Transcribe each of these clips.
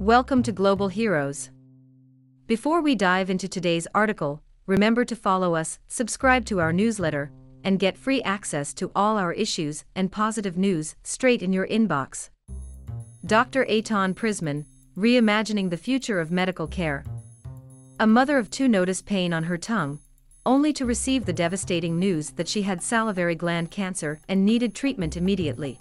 Welcome to Global Heroes. Before we dive into today's article, remember to follow us, subscribe to our newsletter, and get free access to all our issues and positive news straight in your inbox. Dr. Eitan Prisman, reimagining the future of medical care. A mother of two noticed pain on her tongue, only to receive the devastating news that she had salivary gland cancer and needed treatment immediately.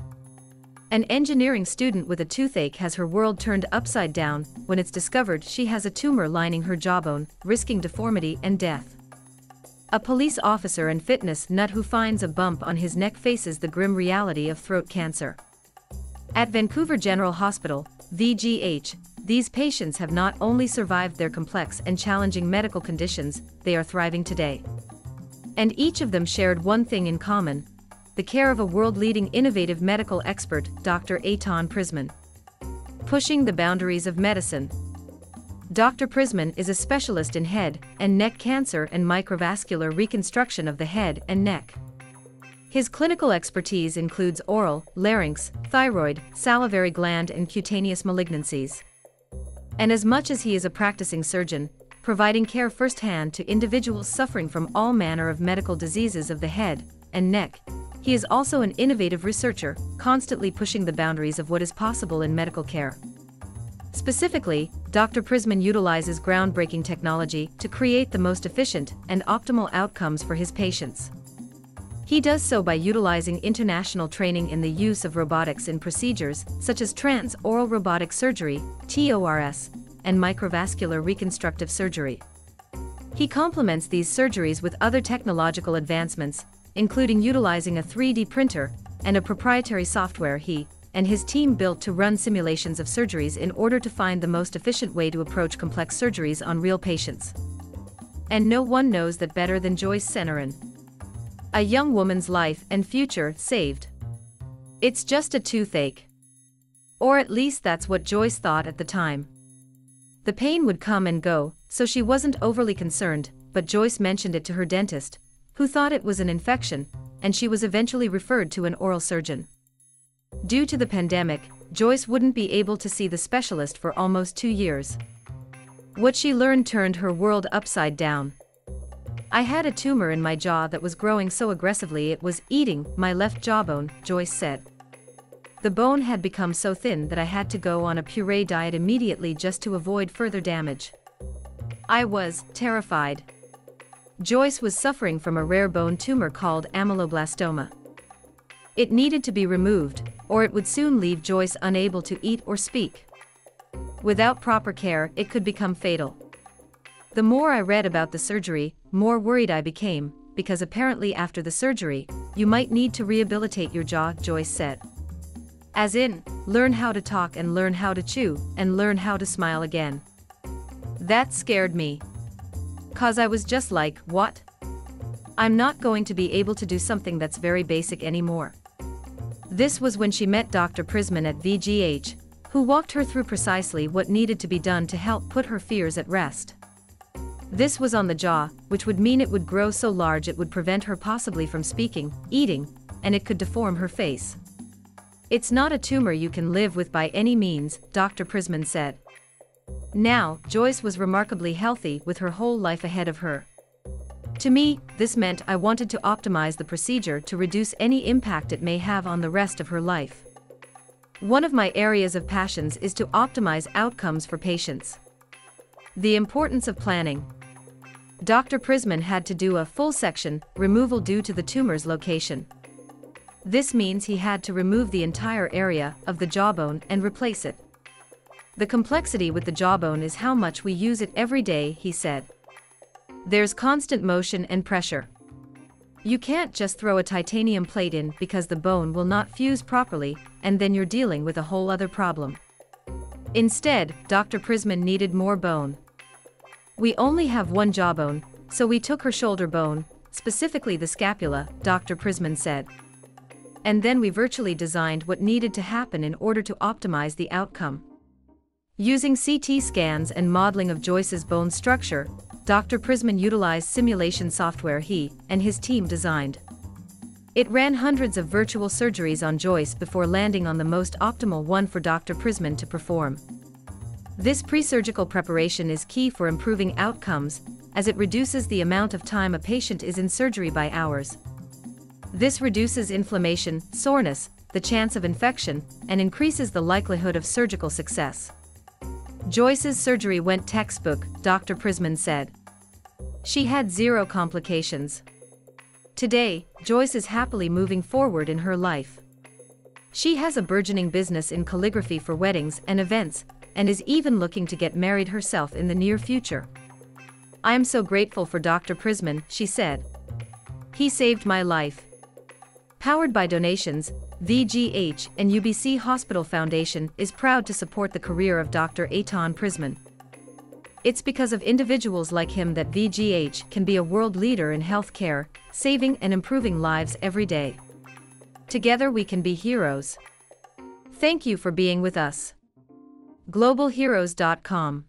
An engineering student with a toothache has her world turned upside down when it's discovered she has a tumor lining her jawbone, risking deformity and death. A police officer and fitness nut who finds a bump on his neck faces the grim reality of throat cancer. At Vancouver General Hospital, VGH, these patients have not only survived their complex and challenging medical conditions, they are thriving today. And each of them shared one thing in common: the care of a world-leading innovative medical expert, Dr. Eitan Prisman. Pushing the boundaries of medicine. Dr. Prisman is a specialist in head and neck cancer and microvascular reconstruction of the head and neck. His clinical expertise includes oral, larynx, thyroid, salivary gland and cutaneous malignancies. And as much as he is a practicing surgeon, providing care firsthand to individuals suffering from all manner of medical diseases of the head and neck, he is also an innovative researcher, constantly pushing the boundaries of what is possible in medical care. Specifically, Dr. Prisman utilizes groundbreaking technology to create the most efficient and optimal outcomes for his patients. He does so by utilizing international training in the use of robotics in procedures such as trans-oral robotic surgery, TORS, and microvascular reconstructive surgery. He complements these surgeries with other technological advancements, including utilizing a 3D printer and a proprietary software he and his team built to run simulations of surgeries in order to find the most efficient way to approach complex surgeries on real patients. And no one knows that better than Joyce Senorin. A young woman's life and future saved. It's just a toothache. Or at least that's what Joyce thought at the time. The pain would come and go, so she wasn't overly concerned, but Joyce mentioned it to her dentist, who thought it was an infection, and she was eventually referred to an oral surgeon. Due to the pandemic, Joyce wouldn't be able to see the specialist for almost 2 years. What she learned turned her world upside down. "I had a tumor in my jaw that was growing so aggressively it was eating my left jawbone," Joyce said. "The bone had become so thin that I had to go on a puree diet immediately just to avoid further damage. I was terrified." Joyce was suffering from a rare bone tumor called ameloblastoma. It needed to be removed, or it would soon leave Joyce unable to eat or speak. Without proper care, it could become fatal. The more I read about the surgery, more worried I became, because apparently after the surgery, you might need to rehabilitate your jaw, Joyce said. As in, learn how to talk and learn how to chew and learn how to smile again. That scared me. 'Cause I was just like, what? I'm not going to be able to do something that's very basic anymore. This was when she met Dr. Prisman at VGH, who walked her through precisely what needed to be done to help put her fears at rest. This was on the jaw, which would mean it would grow so large it would prevent her possibly from speaking, eating, and it could deform her face. "It's not a tumor you can live with by any means," Dr. Prisman said. Now, Joyce was remarkably healthy with her whole life ahead of her. "To me, this meant I wanted to optimize the procedure to reduce any impact it may have on the rest of her life. One of my areas of passions is to optimize outcomes for patients." The importance of planning. Dr. Prisman had to do a full section removal due to the tumor's location. This means he had to remove the entire area of the jawbone and replace it. "The complexity with the jawbone is how much we use it every day," he said. "There's constant motion and pressure. You can't just throw a titanium plate in because the bone will not fuse properly, and then you're dealing with a whole other problem." Instead, Dr. Prisman needed more bone. "We only have one jawbone, so we took her shoulder bone, specifically the scapula," Dr. Prisman said. "And then we virtually designed what needed to happen in order to optimize the outcome." Using CT scans and modeling of Joyce's bone structure, Dr. Prisman utilized simulation software he and his team designed. It ran hundreds of virtual surgeries on Joyce before landing on the most optimal one for Dr. Prisman to perform. This pre-surgical preparation is key for improving outcomes, as it reduces the amount of time a patient is in surgery by hours. This reduces inflammation, soreness, the chance of infection, and increases the likelihood of surgical success. Joyce's surgery went textbook, Dr. Prisman said. She had zero complications. Today, Joyce is happily moving forward in her life. She has a burgeoning business in calligraphy for weddings and events, and is even looking to get married herself in the near future. "I am so grateful for Dr. Prisman," she said. "He saved my life." Powered by donations, VGH and UBC Hospital Foundation is proud to support the career of Dr. Eitan Prisman. It's because of individuals like him that VGH can be a world leader in healthcare, saving and improving lives every day. Together we can be heroes. Thank you for being with us. GlobalHeroes.com